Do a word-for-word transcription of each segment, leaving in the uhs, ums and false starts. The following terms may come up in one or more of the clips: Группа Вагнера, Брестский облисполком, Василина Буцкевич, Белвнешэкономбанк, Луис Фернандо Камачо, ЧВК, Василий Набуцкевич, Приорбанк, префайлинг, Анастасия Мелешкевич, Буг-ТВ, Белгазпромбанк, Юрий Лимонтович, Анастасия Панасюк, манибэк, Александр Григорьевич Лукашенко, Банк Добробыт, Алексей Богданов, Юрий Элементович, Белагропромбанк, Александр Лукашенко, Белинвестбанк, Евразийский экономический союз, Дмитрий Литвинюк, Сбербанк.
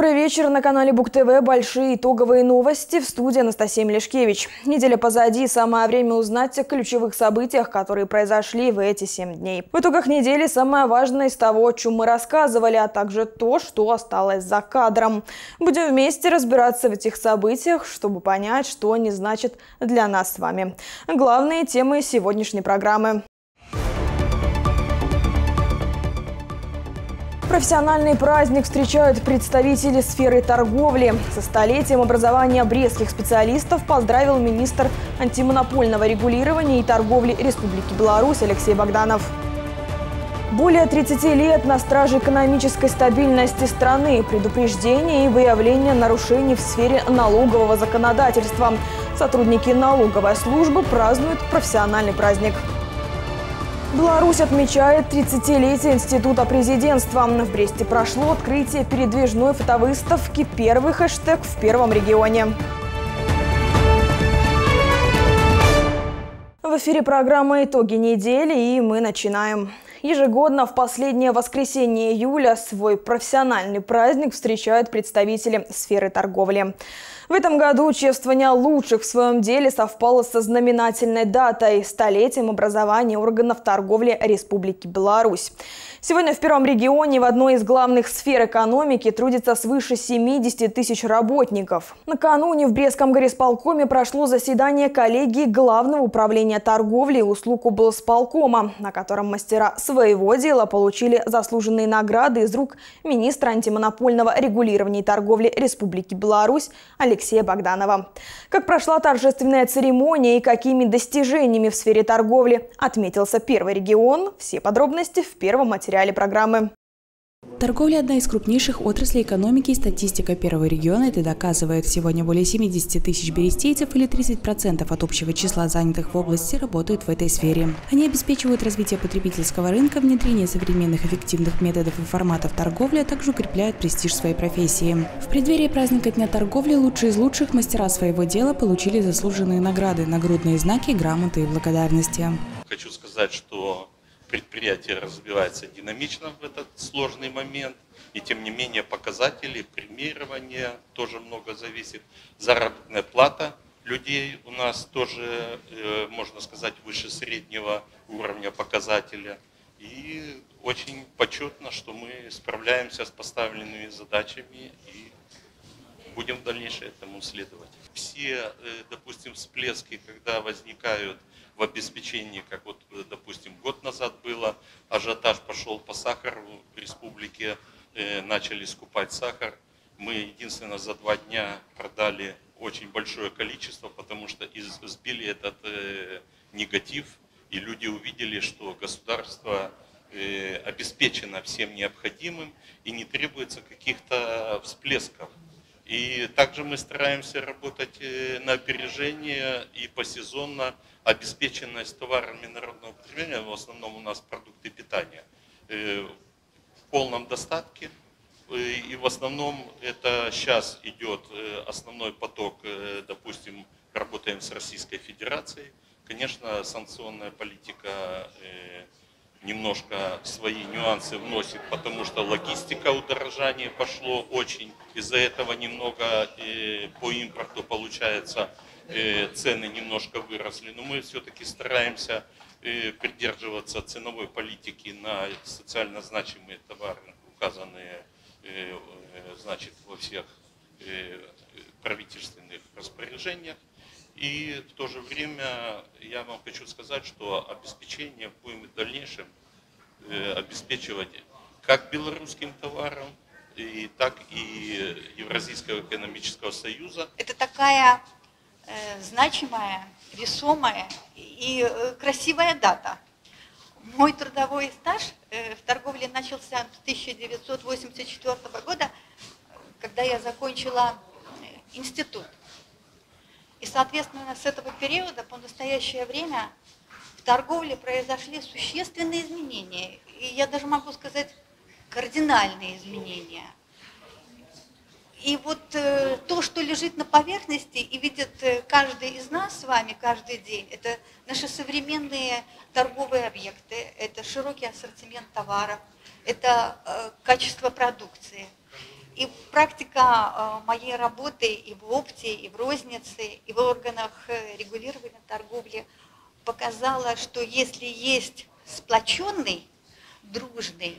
Добрый вечер. На канале Буг-ТВ большие итоговые новости. В студии Анастасия Мелешкевич. Неделя позади. Самое время узнать о ключевых событиях, которые произошли в эти семь дней. В итогах недели самое важное из того, о чем мы рассказывали, а также то, что осталось за кадром. Будем вместе разбираться в этих событиях, чтобы понять, что они значат для нас с вами. Главные темы сегодняшней программы. Профессиональный праздник встречают представители сферы торговли. Со столетием образования брестских специалистов поздравил министр антимонопольного регулирования и торговли Республики Беларусь Алексей Богданов. Более тридцати лет на страже экономической стабильности страны, предупреждение и выявление нарушений в сфере налогового законодательства. Сотрудники налоговой службы празднуют профессиональный праздник. Беларусь отмечает тридцатилетие Института президентства. В Бресте прошло открытие передвижной фотовыставки «Первый хэштег в первом регионе». В эфире программа «Итоги недели», и мы начинаем. Ежегодно в последнее воскресенье июля свой профессиональный праздник встречают представители сферы торговли. В этом году чествование лучших в своем деле совпало со знаменательной датой – столетием образования органов торговли Республики Беларусь. Сегодня в первом регионе в одной из главных сфер экономики трудится свыше семидесяти тысяч работников. Накануне в Брестском горисполкоме прошло заседание коллегии Главного управления торговли и услуг облисполкома, на котором мастера своего дела получили заслуженные награды из рук министра антимонопольного регулирования и торговли Республики Беларусь Алексея Богданова. Как прошла торжественная церемония и какими достижениями в сфере торговли отметился первый регион, все подробности в первом материале. Реалии программы. Торговля – одна из крупнейших отраслей экономики, и статистика первого региона это доказывает. Сегодня более семидесяти тысяч берестейцев или тридцать процентов от общего числа занятых в области работают в этой сфере. Они обеспечивают развитие потребительского рынка, внедрение современных эффективных методов и форматов торговли, а также укрепляют престиж своей профессии. В преддверии праздника Дня торговли лучшие из лучших мастера своего дела получили заслуженные награды, нагрудные знаки, грамоты и благодарности. Хочу сказать, что предприятие развивается динамично в этот сложный момент. И тем не менее показатели, премирование тоже много зависит. Заработная плата людей у нас тоже, можно сказать, выше среднего уровня показателя. И очень почетно, что мы справляемся с поставленными задачами и будем в дальнейшем этому следовать. Все, допустим, всплески, когда возникают в обеспечении, как вот, допустим, год назад было, ажиотаж пошел по сахару, в республике э, начали скупать сахар. Мы, единственное, за два дня продали очень большое количество, потому что из, сбили этот э, негатив, и люди увидели, что государство э, обеспечено всем необходимым, и не требуется каких-то всплесков. И также мы стараемся работать на опережение и посезонно обеспеченность товарами народного потребления, в основном у нас продукты питания, в полном достатке. И в основном это сейчас идет основной поток, допустим, работаем с Российской Федерацией. Конечно, санкционная политика немножко свои нюансы вносит, потому что логистика удорожания пошло очень. Из-за этого немного э, по импорту получается э, цены немножко выросли. Но мы все-таки стараемся э, придерживаться ценовой политики на социально значимые товары, указанные э, значит, во всех э, правительственных распоряжениях. И в то же время я вам хочу сказать, что обеспечение будем в дальнейшем обеспечивать как белорусским товаром, и так и Евразийского экономического союза. Это такая э, значимая, весомая и красивая дата. Мой трудовой стаж э, в торговле начался с тысяча девятьсот восемьдесят четвёртого года, когда я закончила институт. И, соответственно, с этого периода по настоящее время в торговле произошли существенные изменения. И я даже могу сказать, кардинальные изменения. И вот э, то, что лежит на поверхности и видит каждый из нас с вами каждый день, это наши современные торговые объекты, это широкий ассортимент товаров, это э, качество продукции, И практика моей работы и в опте, и в рознице, и в органах регулирования торговли показала, что если есть сплоченный, дружный,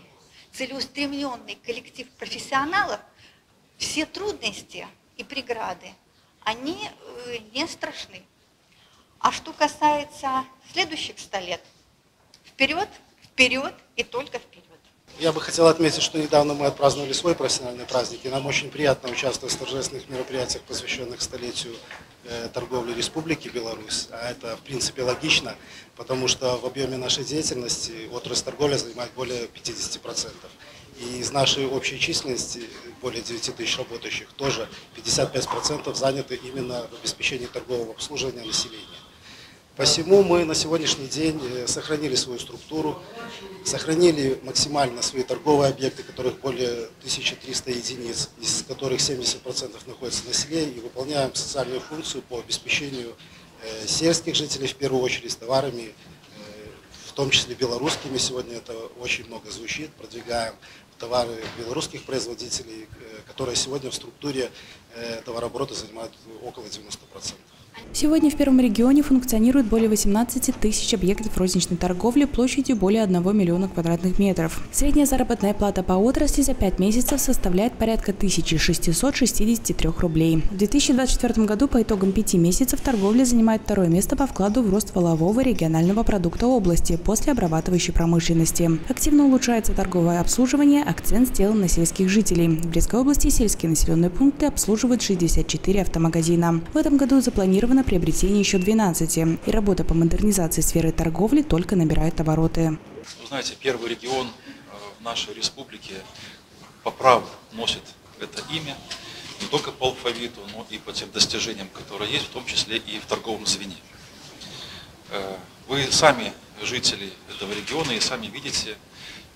целеустремленный коллектив профессионалов, все трудности и преграды, они не страшны. А что касается следующих ста лет, вперед, вперед и только вперед. Я бы хотел отметить, что недавно мы отпраздновали свой профессиональный праздник, и нам очень приятно участвовать в торжественных мероприятиях, посвященных столетию торговли Республики Беларусь. А это, в принципе, логично, потому что в объеме нашей деятельности отрасль торговли занимает более пятидесяти процентов. И из нашей общей численности, более девяти тысяч работающих, тоже пятьдесят пять процентов заняты именно в обеспечении торгового обслуживания населения. Посему мы на сегодняшний день сохранили свою структуру, сохранили максимально свои торговые объекты, которых более тысячи трёхсот единиц, из которых семьдесят процентов находится на селе, и выполняем социальную функцию по обеспечению сельских жителей, в первую очередь, товарами, в том числе белорусскими. Сегодня это очень много звучит, продвигаем товары белорусских производителей, которые сегодня в структуре товарооборота занимают около девяноста процентов. Сегодня в Первом регионе функционирует более восемнадцати тысяч объектов розничной торговли площадью более одного миллиона квадратных метров. Средняя заработная плата по отрасли за пять месяцев составляет порядка тысячи шестисот шестидесяти трёх рублей. В две тысячи двадцать четвёртом году по итогам пяти месяцев торговля занимает второе место по вкладу в рост валового регионального продукта области после обрабатывающей промышленности. Активно улучшается торговое обслуживание, акцент сделан на сельских жителей. В Брестской области сельские населенные пункты обслуживают шестьдесят четыре автомагазина. В этом году запланировано приобретение еще двенадцати, и работа по модернизации сферы торговли только набирает обороты. Вы знаете, первый регион в нашей республике по праву носит это имя не только по алфавиту, но и по тем достижениям, которые есть, в том числе и в торговом звене. Вы сами жители этого региона и сами видите,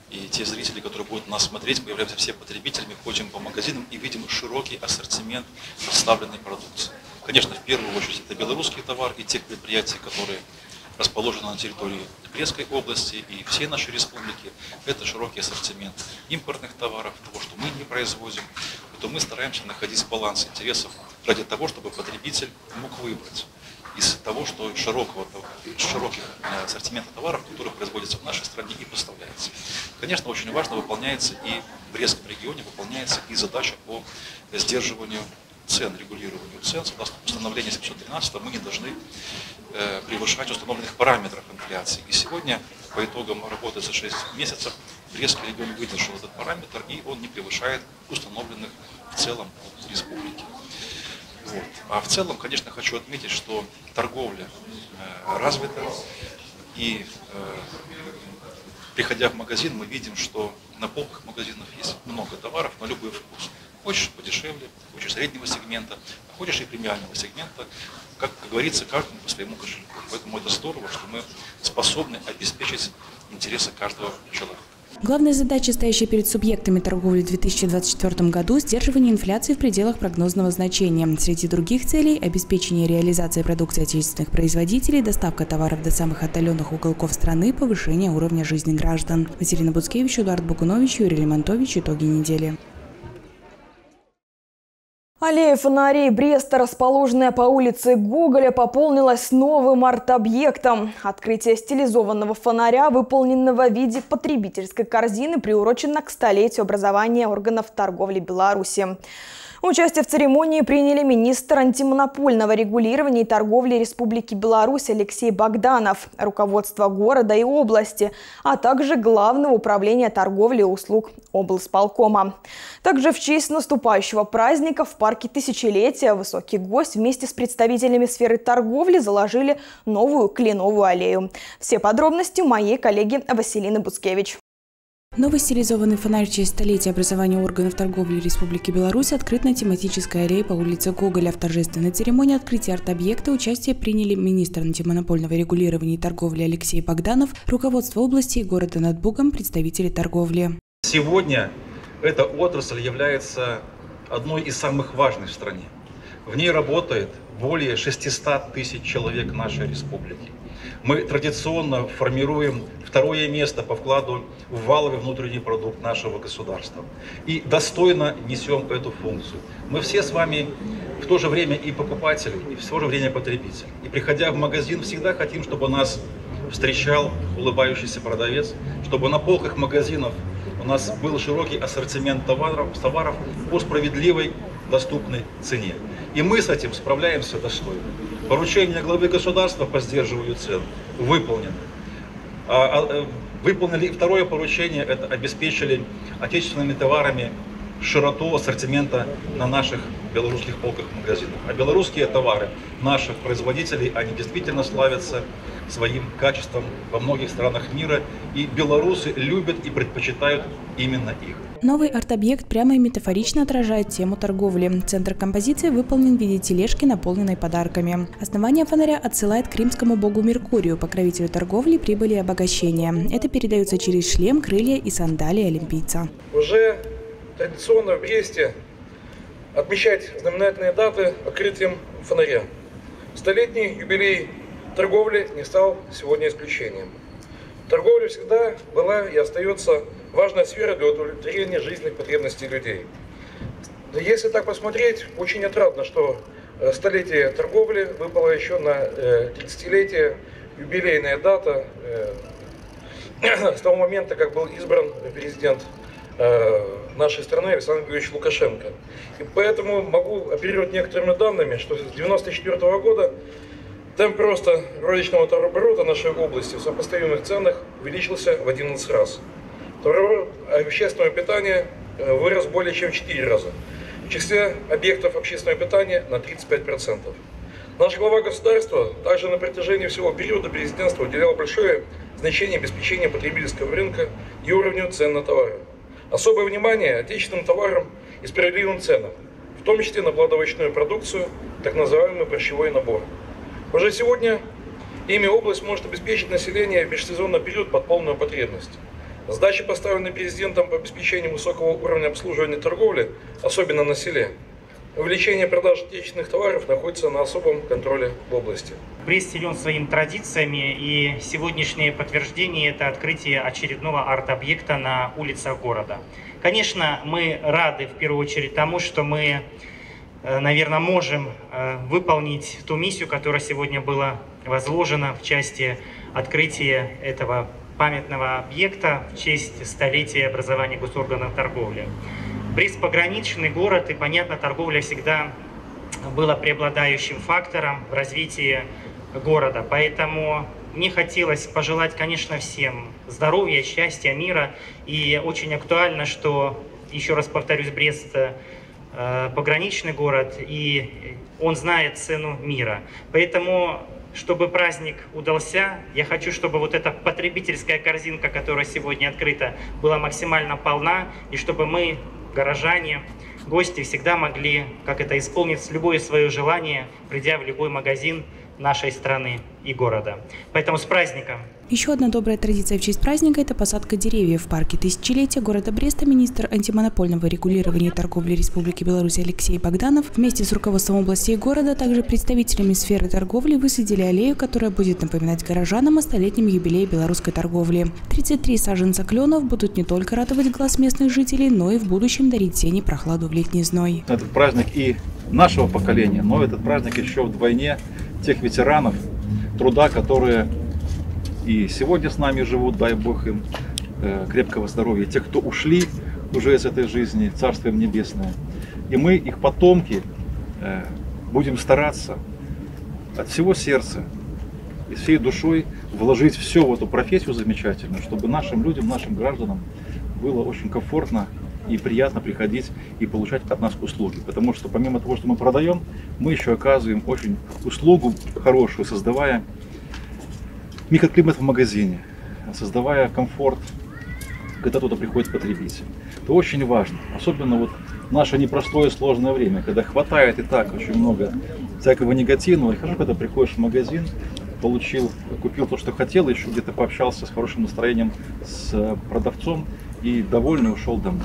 и те зрители, которые будут нас смотреть, мы являемся все потребителями, ходим по магазинам и видим широкий ассортимент представленной продукции. Конечно, в первую очередь это белорусский товар и тех предприятий, которые расположены на территории Брестской области и всей нашей республики. Это широкий ассортимент импортных товаров, того, что мы не производим. Поэтому мы стараемся находить баланс интересов ради того, чтобы потребитель мог выбрать из того, что широкого, широких ассортимента товаров, которые производятся в нашей стране и поставляются. Конечно, очень важно выполняется и в Брестском регионе выполняется и задача по сдерживанию цен, регулированию цен, согласно установлению семьсот тринадцатого, мы не должны э, превышать установленных параметров инфляции. И сегодня, по итогам работы за шесть месяцев, Брестский регион выдержал этот параметр, и он не превышает установленных в целом в республике. Вот. А в целом, конечно, хочу отметить, что торговля э, развита, и э, приходя в магазин, мы видим, что на полках магазинов есть много товаров на любой вкус. Хочешь подешевле, хочешь среднего сегмента, а хочешь и премиального сегмента, как, как говорится, каждому по своему кошельку. Поэтому это здорово, что мы способны обеспечить интересы каждого человека. Главная задача, стоящая перед субъектами торговли в две тысячи двадцать четвёртом году – сдерживание инфляции в пределах прогнозного значения. Среди других целей – обеспечение реализации продукции отечественных производителей, доставка товаров до самых отдаленных уголков страны, повышение уровня жизни граждан. Василина Буцкевич, Эдуард Бакунович, Юрий Лимонтович. Итоги недели. Аллея фонарей Бреста, расположенная по улице Гоголя, пополнилась новым арт-объектом. Открытие стилизованного фонаря, выполненного в виде потребительской корзины, приурочено к столетию образования органов торговли Беларуси. Участие в церемонии приняли министр антимонопольного регулирования и торговли Республики Беларусь Алексей Богданов, руководство города и области, а также главного управления торговли и услуг облисполкома. Также в честь наступающего праздника в парке Тысячелетия высокий гость вместе с представителями сферы торговли заложили новую кленовую аллею. Все подробности у моей коллеги Василины Буцкевич. Новый стилизованный фонарь в честь столетия образования органов торговли Республики Беларусь открыт на тематической аллее по улице Гоголя. В торжественной церемонии открытия арт-объекта участие приняли министр антимонопольного регулирования и торговли Алексей Богданов, руководство области и города над Бугом, представители торговли. Сегодня эта отрасль является одной из самых важных в стране. В ней работает более шестисот тысяч человек нашей республики. Мы традиционно формируем второе место по вкладу в валовый внутренний продукт нашего государства. И достойно несем эту функцию. Мы все с вами в то же время и покупатели, и в то же время потребители. И приходя в магазин, всегда хотим, чтобы нас встречал улыбающийся продавец, чтобы на полках магазинов у нас был широкий ассортимент товаров, товаров по справедливой доступной цене. И мы с этим справляемся достойно. Поручение главы государства по сдерживанию цен выполнено. Выполнили второе поручение, это обеспечили отечественными товарами широту ассортимента на наших белорусских полках магазинов. А белорусские товары наших производителей, они действительно славятся своим качеством во многих странах мира, и белорусы любят и предпочитают именно их. Новый арт-объект прямо и метафорично отражает тему торговли. Центр композиции выполнен в виде тележки, наполненной подарками. Основание фонаря отсылает к римскому богу Меркурию, покровителю торговли, прибыли и обогащения. Это передается через шлем, крылья и сандалии олимпийца. Уже традиционно в Бресте отмечать знаменательные даты открытием фонаря. Столетний юбилей торговли не стал сегодня исключением. Торговля всегда была и остается важной сферой для удовлетворения жизненных потребностей людей. Если так посмотреть, очень отрадно, что столетие торговли выпало еще на тридцатилетие, юбилейная дата, с того момента, как был избран президент нашей страны Александр Лукашенко. И поэтому могу оперировать некоторыми данными, что с тысяча девятьсот девяносто четвёртого года темп роста розничного товарооборота нашей области в сопоставимых ценах увеличился в одиннадцать раз. Товарооборот общественного питания вырос более чем в четыре раза. В числе объектов общественного питания на тридцать пять процентов. Наш глава государства также на протяжении всего периода президентства уделял большое значение обеспечению потребительского рынка и уровню цен на товары. Особое внимание отечественным товарам и справедливым ценам, в том числе на плодовочную продукцию, так называемый борщевой набор. Уже сегодня ими область может обеспечить население в межсезонный период под полную потребность. Задачи, поставленные президентом по обеспечению высокого уровня обслуживания торговли, особенно на селе, увеличение продаж отечественных товаров находится на особом контроле в области. Брест силен своими традициями, и сегодняшнее подтверждение – это открытие очередного арт-объекта на улицах города. Конечно, мы рады в первую очередь тому, что мы, наверное, можем выполнить ту миссию, которая сегодня была возложена в части открытия этого памятного объекта в честь столетия образования госорганов торговли. Брест пограничный город, и, понятно, торговля всегда была преобладающим фактором в развитии города. Поэтому мне хотелось пожелать, конечно, всем здоровья, счастья, мира. И очень актуально, что, еще раз повторюсь, Брест пограничный город, и он знает цену мира. Поэтому, чтобы праздник удался, я хочу, чтобы вот эта потребительская корзинка, которая сегодня открыта, была максимально полна, и чтобы мы, горожане, гости, всегда могли, как это, исполнить любое свое желание, придя в любой магазин нашей страны и города. Поэтому с праздником! Еще одна добрая традиция в честь праздника – это посадка деревьев в парке тысячелетия города Бреста. Министр антимонопольного регулирования и торговли Республики Беларусь Алексей Богданов вместе с руководством области и города, также представителями сферы торговли, высадили аллею, которая будет напоминать горожанам о столетнем юбилее белорусской торговли. тридцать три саженца кленов будут не только радовать глаз местных жителей, но и в будущем дарить тени прохладу в летний зной. Этот праздник и нашего поколения, но этот праздник еще вдвойне тех ветеранов труда, которые и сегодня с нами живут, дай Бог им э, крепкого здоровья. Те, кто ушли уже из этой жизни, Царство им небесное. И мы, их потомки, э, будем стараться от всего сердца и всей душой вложить все в эту профессию замечательную, чтобы нашим людям, нашим гражданам было очень комфортно и приятно приходить и получать от нас услуги. Потому что помимо того, что мы продаем, мы еще оказываем очень услугу хорошую, создавая микроклимат в магазине, создавая комфорт, когда туда приходит потребитель. Это очень важно, особенно вот наше непростое сложное время, когда хватает и так очень много всякого негативного. И хорошо, когда приходишь в магазин, получил, купил то, что хотел, еще где-то пообщался с хорошим настроением с продавцом и довольный ушел домой.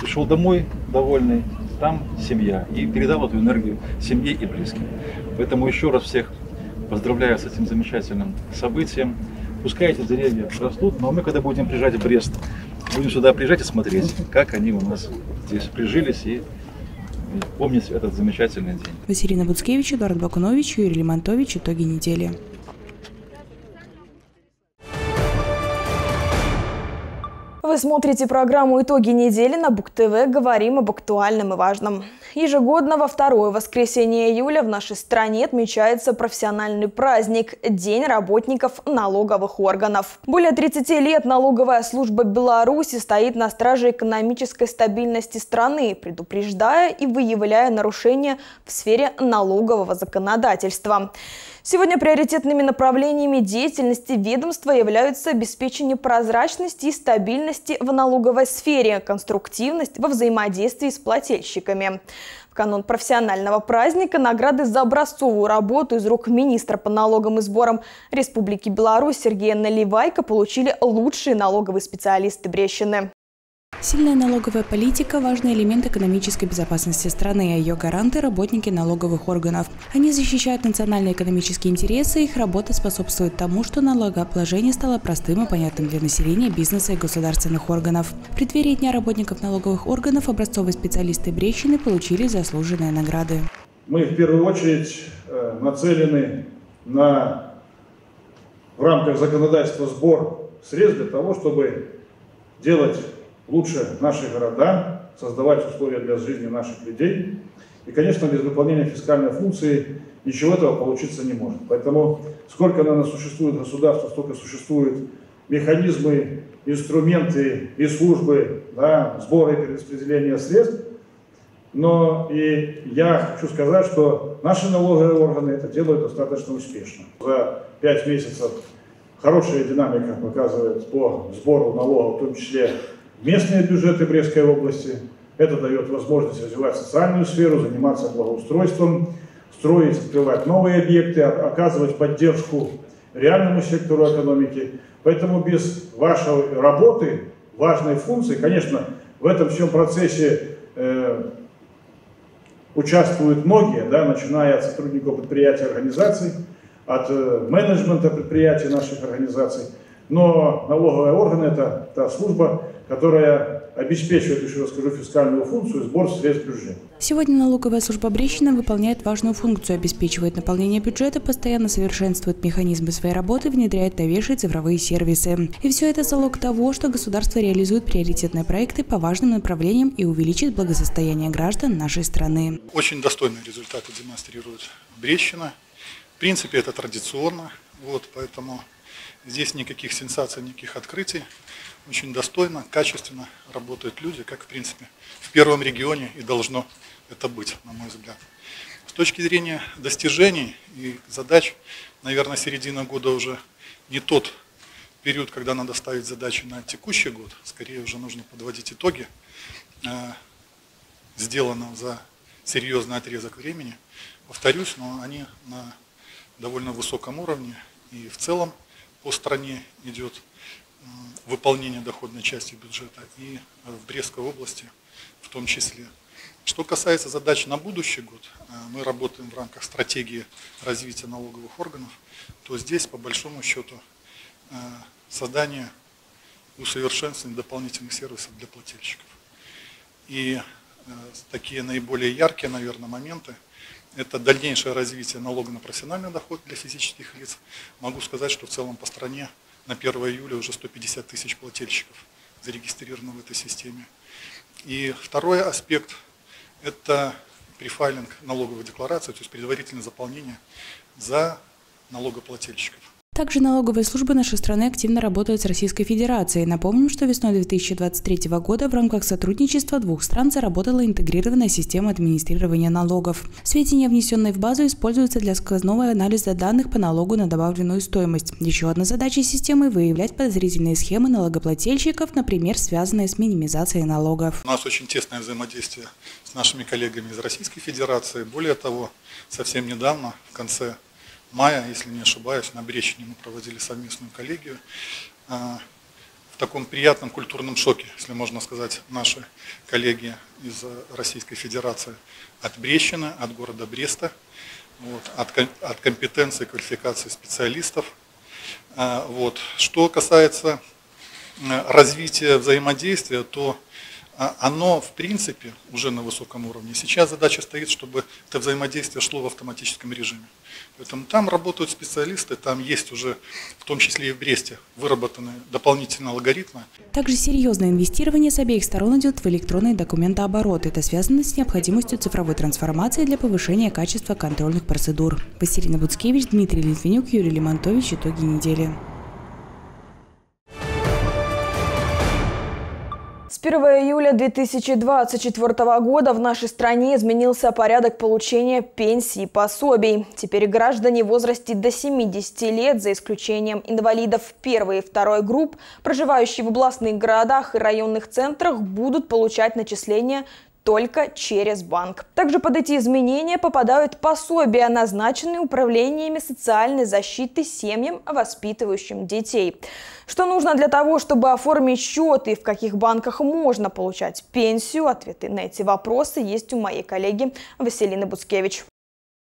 Пришел домой довольный, там семья, и передал эту энергию семье и близким. Поэтому еще раз всех поздравляю с этим замечательным событием. Пускай эти деревья растут, но мы, когда будем приезжать в Брест, будем сюда приезжать и смотреть, как они у нас здесь прижились, и помнить этот замечательный день. Василина Буцкевич, Эдуард Бакунович, Юрий Лимонтович. Итоги недели. Вы смотрите программу «Итоги недели» на Буг-ТВ. Говорим об актуальном и важном. Ежегодно во второе воскресенье июля в нашей стране отмечается профессиональный праздник – День работников налоговых органов. Более тридцати лет налоговая служба Беларуси стоит на страже экономической стабильности страны, предупреждая и выявляя нарушения в сфере налогового законодательства. Сегодня приоритетными направлениями деятельности ведомства являются обеспечение прозрачности и стабильности в налоговой сфере, конструктивность во взаимодействии с плательщиками. В канун профессионального праздника награды за образцовую работу из рук министра по налогам и сборам Республики Беларусь Сергея Наливайка получили лучшие налоговые специалисты Брещины. Сильная налоговая политика – важный элемент экономической безопасности страны, а ее гаранты – работники налоговых органов. Они защищают национальные экономические интересы, их работа способствует тому, что налогообложение стало простым и понятным для населения, бизнеса и государственных органов. В преддверии Дня работников налоговых органов образцовые специалисты Брещины получили заслуженные награды. Мы в первую очередь нацелены на, в рамках законодательства, сбор средств для того, чтобы делать лучше наши города, создавать условия для жизни наших людей. И, конечно, без выполнения фискальной функции ничего этого получиться не может. Поэтому сколько, наверное, существует государство, столько существуют механизмы, инструменты и службы, да, сбора и перераспределения средств. Но и я хочу сказать, что наши налоговые органы это делают достаточно успешно. За пять месяцев хорошая динамика показывает по сбору налогов, в том числе местные бюджеты Брестской области. Это дает возможность развивать социальную сферу, заниматься благоустройством, строить, открывать новые объекты, оказывать поддержку реальному сектору экономики. Поэтому без вашей работы, важной функции, конечно, в этом всем процессе э, участвуют многие, да, начиная от сотрудников предприятий, организаций, от э, менеджмента предприятий наших организаций. Но налоговые органы – это та служба, которая обеспечивает, еще раз скажу, фискальную функцию, сбор средств бюджета. Сегодня налоговая служба Брещины выполняет важную функцию, обеспечивает наполнение бюджета, постоянно совершенствует механизмы своей работы, внедряет новейшие цифровые сервисы. И все это залог того, что государство реализует приоритетные проекты по важным направлениям и увеличит благосостояние граждан нашей страны. Очень достойные результаты демонстрирует Брещина. В принципе, это традиционно, вот, поэтому здесь никаких сенсаций, никаких открытий. Очень достойно, качественно работают люди, как, в принципе, в первом регионе и должно это быть, на мой взгляд. С точки зрения достижений и задач, наверное, середина года уже не тот период, когда надо ставить задачи на текущий год. Скорее уже нужно подводить итоги э, сделанного за серьезный отрезок времени. Повторюсь, но они на довольно высоком уровне и в целом по стране идет выполнение доходной части бюджета и в Брестской области в том числе. Что касается задач на будущий год, мы работаем в рамках стратегии развития налоговых органов, то здесь по большому счету создание и усовершенствование дополнительных сервисов для плательщиков. И такие наиболее яркие, наверное, моменты. Это дальнейшее развитие налога на профессиональный доход для физических лиц. Могу сказать, что в целом по стране на первое июля уже сто пятьдесят тысяч плательщиков зарегистрировано в этой системе. И второй аспект – это префайлинг налоговой декларации, то есть предварительное заполнение за налогоплательщиков. Также налоговые службы нашей страны активно работают с Российской Федерацией. Напомним, что весной две тысячи двадцать третьего года в рамках сотрудничества двух стран заработала интегрированная система администрирования налогов. Сведения, внесенные в базу, используются для сквозного анализа данных по налогу на добавленную стоимость. Еще одна задача системы – выявлять подозрительные схемы налогоплательщиков, например, связанные с минимизацией налогов. У нас очень тесное взаимодействие с нашими коллегами из Российской Федерации. Более того, совсем недавно, в конце мая, если не ошибаюсь, на Брещине мы проводили совместную коллегию, в в таком приятном культурном шоке, если можно сказать, наши коллеги из Российской Федерации от Брещина, от города Бреста, вот, от, от компетенции и квалификации специалистов. Вот. Что касается развития взаимодействия, то оно в принципе уже на высоком уровне. Сейчас задача стоит, чтобы это взаимодействие шло в автоматическом режиме. Поэтому там работают специалисты, там есть уже, в том числе и в Бресте, выработаны дополнительные алгоритмы. Также серьезное инвестирование с обеих сторон идет в электронный документооборот. Это связано с необходимостью цифровой трансформации для повышения качества контрольных процедур. Василина Буцкевич, Дмитрий Литвинюк, Юрий Лимонтович. Итоги недели. С первого июля две тысячи двадцать четвёртого года в нашей стране изменился порядок получения пенсий и пособий. Теперь граждане в возрасте до семидесяти лет, за исключением инвалидов первой и второй групп, проживающие в областных городах и районных центрах, будут получать начисления только через банк. Также под эти изменения попадают пособия, назначенные управлениями социальной защиты семьям, воспитывающим детей. Что нужно для того, чтобы оформить счет и в каких банках можно получать пенсию? Ответы на эти вопросы есть у моей коллеги Василины Буцкевич.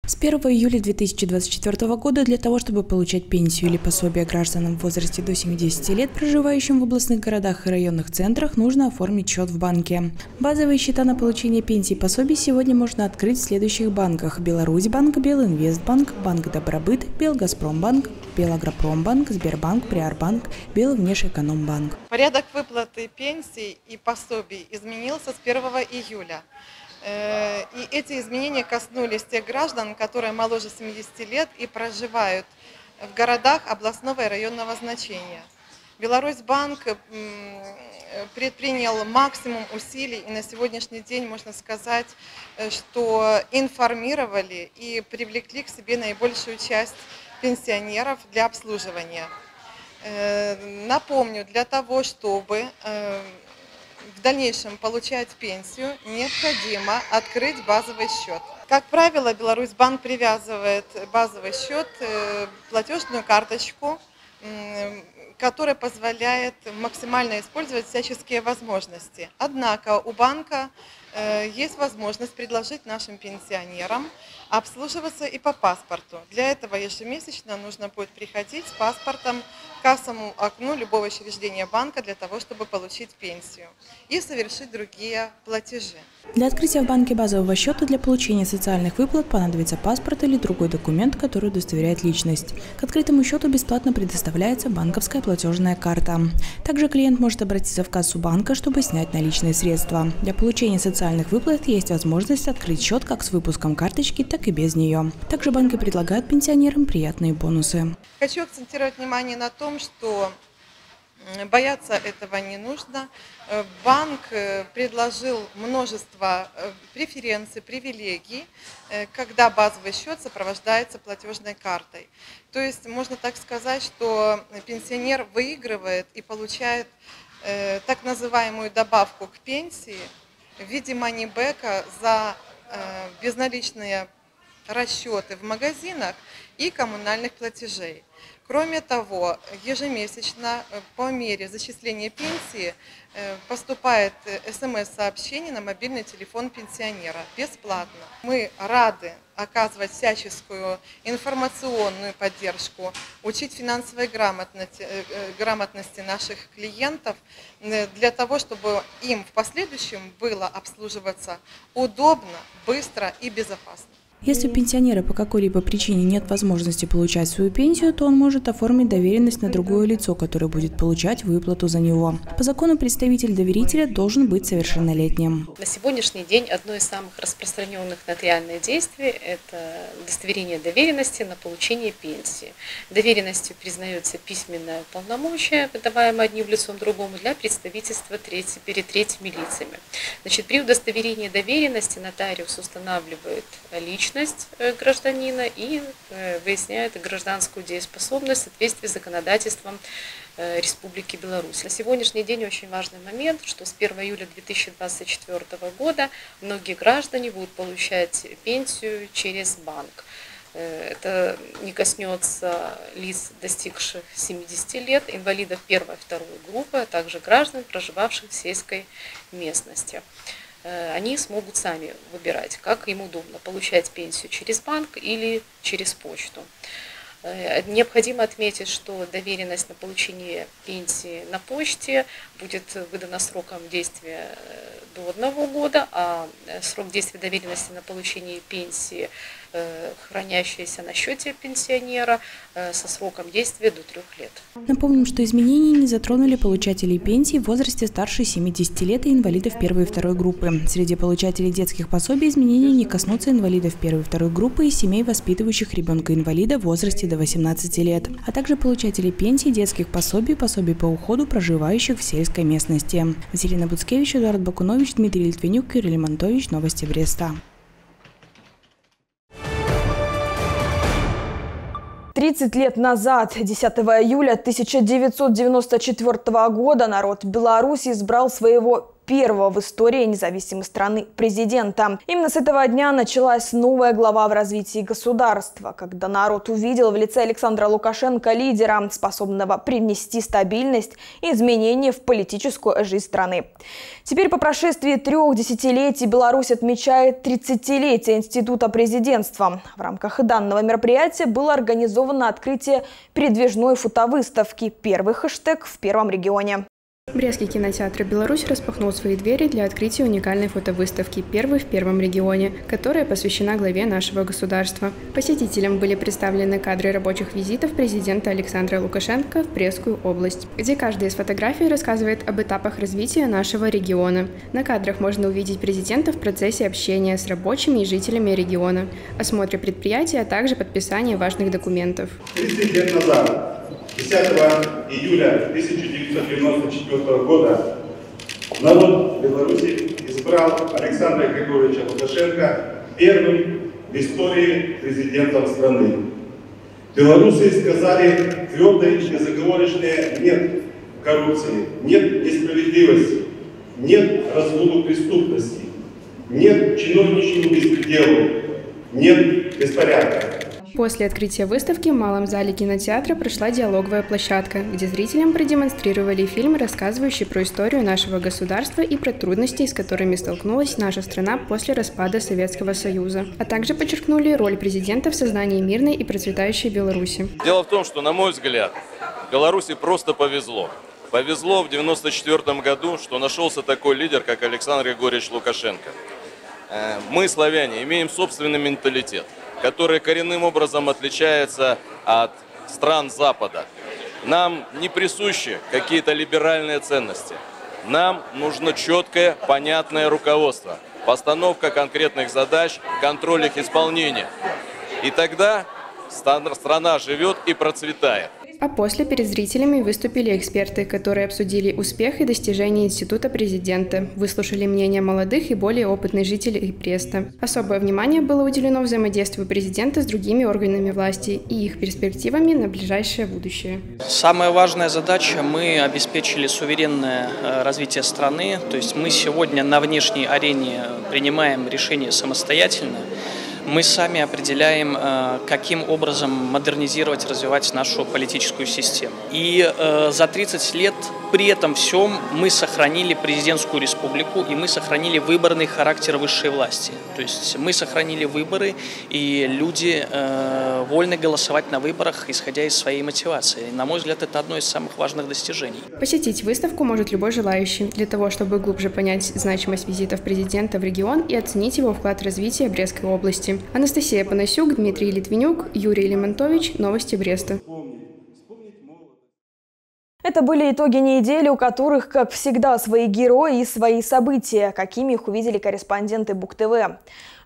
С первого июля две тысячи двадцать четвёртого года для того, чтобы получать пенсию или пособие гражданам в возрасте до семидесяти лет, проживающим в областных городах и районных центрах, нужно оформить счет в банке. Базовые счета на получение пенсии и пособий сегодня можно открыть в следующих банках: Беларусьбанк, Белинвестбанк, Банк Добробыт, Белгазпромбанк, Белагропромбанк, Сбербанк, Приорбанк, Белвнешэкономбанк. Порядок выплаты пенсий и пособий изменился с первого июля. И эти изменения коснулись тех граждан, которые моложе семидесяти лет и проживают в городах областного и районного значения. Беларусьбанк предпринял максимум усилий, и на сегодняшний день можно сказать, что информировали и привлекли к себе наибольшую часть пенсионеров для обслуживания. Напомню, для того, чтобы в дальнейшем получать пенсию, необходимо открыть базовый счет. Как правило, Беларусьбанк привязывает базовый счет, платежную карточку, которая позволяет максимально использовать всяческие возможности. Однако у банка есть возможность предложить нашим пенсионерам обслуживаться и по паспорту. Для этого ежемесячно нужно будет приходить с паспортом к кассовому окну любого учреждения банка для того, чтобы получить пенсию и совершить другие платежи. Для открытия в банке базового счета для получения социальных выплат понадобится паспорт или другой документ, который удостоверяет личность. К открытому счету бесплатно предоставляется банковская платежная карта. Также клиент может обратиться в кассу банка, чтобы снять наличные средства. Для получения социальных выплат есть возможность открыть счет как с выпуском карточки, так и без нее. Также банки предлагают пенсионерам приятные бонусы. Хочу акцентировать внимание на том, что бояться этого не нужно. Банк предложил множество преференций, привилегий, когда базовый счет сопровождается платежной картой. То есть можно так сказать, что пенсионер выигрывает и получает так называемую добавку к пенсии в виде манибэка за безналичные расчеты в магазинах и коммунальных платежей. Кроме того, ежемесячно по мере зачисления пенсии поступает эс эм эс сообщение на мобильный телефон пенсионера бесплатно. Мы рады оказывать всяческую информационную поддержку, учить финансовой грамотности, грамотности наших клиентов для того, чтобы им в последующем было обслуживаться удобно, быстро и безопасно. Если у пенсионера по какой-либо причине нет возможности получать свою пенсию, то он может оформить доверенность на другое лицо, которое будет получать выплату за него. По закону представитель доверителя должен быть совершеннолетним. На сегодняшний день одно из самых распространенных нотариальных действий – это удостоверение доверенности на получение пенсии. Доверенностью признается письменное полномочие, выдаваемое одним лицом другому для представительства третьей, перед третьими лицами. Значит, при удостоверении доверенности нотариус устанавливает личность гражданина и выясняет гражданскую дееспособность в соответствии с законодательством Республики Беларусь. На сегодняшний день очень важный момент, что с первого июля две тысячи двадцать четвёртого года многие граждане будут получать пенсию через банк. Это не коснется лиц, достигших семидесяти лет, инвалидов первой и второй группы, а также граждан, проживавших в сельской местности. Они смогут сами выбирать, как им удобно, получать пенсию через банк или через почту. Необходимо отметить, что доверенность на получение пенсии на почте будет выдана сроком действия до одного года, а срок действия доверенности на получение пенсии, хранящейся на счете пенсионера, со сроком действия до трех лет. Напомним, что изменения не затронули получателей пенсии в возрасте старше семидесяти лет и инвалидов первой и второй группы. Среди получателей детских пособий изменения не коснутся инвалидов первой и второй группы и семей, воспитывающих ребенка-инвалида в возрасте до восемнадцати лет, а также получателей пенсии, детских пособий, пособий по уходу, проживающих в сельской местности. Василий Набуцкевич, Эдуард Бакунович, Дмитрий Литвинюк, Юрий Лимонтович. Новости Бреста. тридцать лет назад, десятого июля тысяча девятьсот девяносто четвёртого года, народ Беларуси избрал своего первого в истории независимой страны президента. Именно с этого дня началась новая глава в развитии государства, когда народ увидел в лице Александра Лукашенко лидера, способного привнести стабильность и изменения в политическую жизнь страны. Теперь по прошествии трех десятилетий Беларусь отмечает тридцатилетие института президентства. В рамках данного мероприятия было организовано открытие передвижной фотовыставки «Первый хэштег» в Первом регионе. Брестский кинотеатр «Беларусь» распахнул свои двери для открытия уникальной фотовыставки «Первый в Первом регионе», которая посвящена главе нашего государства. Посетителям были представлены кадры рабочих визитов президента Александра Лукашенко в Брестскую область, где каждая из фотографий рассказывает об этапах развития нашего региона. На кадрах можно увидеть президента в процессе общения с рабочими и жителями региона, осмотре предприятия, а также подписание важных документов. тридцать лет назад, десятого июля тысяча девятьсот девяносто четвёртого года, народ Беларуси избрал Александра Григорьевича Лукашенко первым в истории президентом страны. Беларусы сказали твердо и безоговорочное «нет» коррупции, «нет» несправедливости, «нет» разгулу преступности, «нет» чиновничьему беспределу, «нет» беспорядка. После открытия выставки в малом зале кинотеатра прошла диалоговая площадка, где зрителям продемонстрировали фильм, рассказывающий про историю нашего государства и про трудности, с которыми столкнулась наша страна после распада Советского Союза. А также подчеркнули роль президента в создании мирной и процветающей Беларуси. Дело в том, что, на мой взгляд, Беларуси просто повезло. Повезло в девяносто четвёртом году, что нашелся такой лидер, как Александр Григорьевич Лукашенко. Мы, славяне, имеем собственный менталитет, который коренным образом отличается от стран Запада. Нам не присущи какие-то либеральные ценности. Нам нужно четкое, понятное руководство, постановка конкретных задач, контроль их исполнения. И тогда страна живет и процветает. А после перед зрителями выступили эксперты, которые обсудили успех и достижения института президента, выслушали мнение молодых и более опытных жителей Бреста. Особое внимание было уделено взаимодействию президента с другими органами власти и их перспективами на ближайшее будущее. Самая важная задача – мы обеспечили суверенное развитие страны, то есть мы сегодня на внешней арене принимаем решения самостоятельно. Мы сами определяем, каким образом модернизировать, развивать нашу политическую систему. И за тридцать лет при этом всем мы сохранили президентскую республику и мы сохранили выборный характер высшей власти. То есть мы сохранили выборы, и люди вольны голосовать на выборах, исходя из своей мотивации. На мой взгляд, это одно из самых важных достижений. Посетить выставку может любой желающий, для того чтобы глубже понять значимость визитов президента в регион и оценить его вклад в развитие Брестской области. Анастасия Панасюк, Дмитрий Литвинюк, Юрий Элементович. Новости Бреста. Это были итоги недели, у которых, как всегда, свои герои и свои события, какими их увидели корреспонденты Буг-ТВ.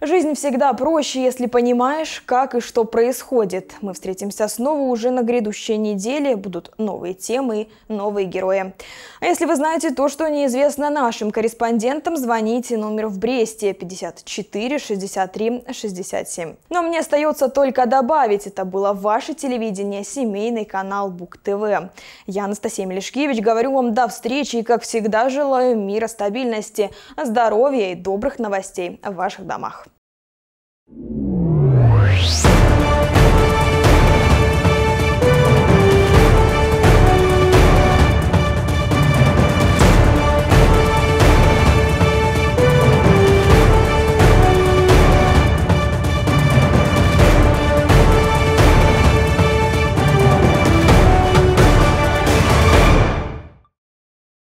Жизнь всегда проще, если понимаешь, как и что происходит. Мы встретимся снова уже на грядущей неделе. Будут новые темы и новые герои. А если вы знаете то, что неизвестно нашим корреспондентам, звоните, номер в Бресте пятьдесят четыре шестьдесят три шестьдесят семь. Но мне остается только добавить, это было ваше телевидение, семейный канал Буг-ТВ. Я, Анастасия Мелешкевич, говорю вам до встречи и, как всегда, желаю мира, стабильности, здоровья и добрых новостей в ваших домах. We'll be right back.